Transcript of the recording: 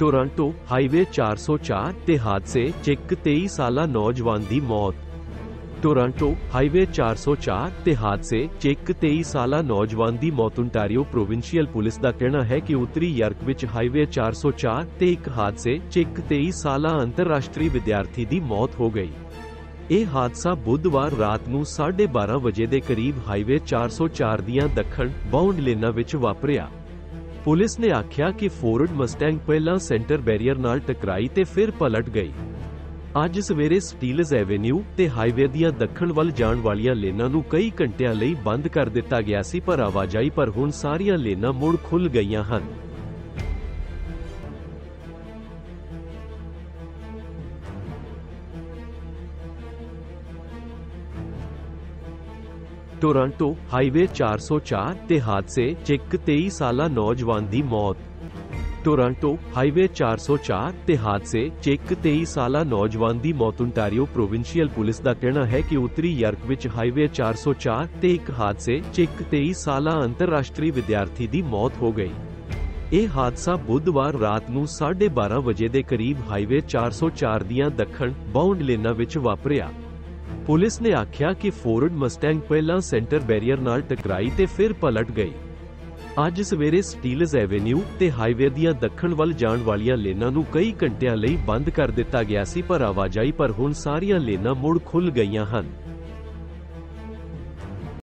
Toronto highway 404 ते हादसे 23 साल नौजवान की मौत। टोरंटो हाईवे 404 ते हादसे 23 साल नौजवान की मौत। ओंटारियो प्रोविंशियल पुलिस का कहना है कि उत्तरी यॉर्क विच हाईवे 404 ते एक हादसे 23 साल अंतरराष्ट्रीय विद्यार्थी की मौत हो गई। यह हादसा बुधवार रात नू 12:30 बजे के करीब हाईवे 404 दियां दक्षण बाउंड लेना विच वापरिया। पुलिस ने आख्या कि फोर्ड मस्टैंग पहला सेंटर बैरियर नाल टकराई ते फिर पलट गई। अज सवेरे स्टील्स एवेन्यू ते हाईवे दियां दक्षण वल जाण वालियां लेनां नू कई घंटियां लई बंद कर दिता गया सी, पर आवाजाही पर हुण सारियां लेनां मुड़ खुल गईयां हन। टोरंटो हाईवे 404 ते हादसे 23 साल नौजवान की मौत। टोरंटो हाईवे 404 ते हादसे 23 साल नौजवान की मौत। ओंटारियो प्रोविंशियल पुलिस का कहना है कि उत्तरी यॉर्क विच हाईवे 404 ते एक हादसे 23 साल अंतरराष्ट्रीय विद्यार्थी की मौत हो गई। यह हादसा बुधवार रात नू 12:30 बजे के करीब हाईवे 404 दियां दक्षण बाउंड लेना विच वापरिया। पुलिस ने आख्या कि फोर्ड मस्टैंग पहला सेंटर बैरियर नाल टकराई ते फिर पलट गई। अज सवेरे स्टील्स एवेन्यू ते हाईवे दियां दक्षण वल जाण वालियां लेनां नू कई घंटियां लई बंद कर दिता गया सी, पर आवाजाही पर हुण सारियां लेनां मुड़ खुल गईयां हन।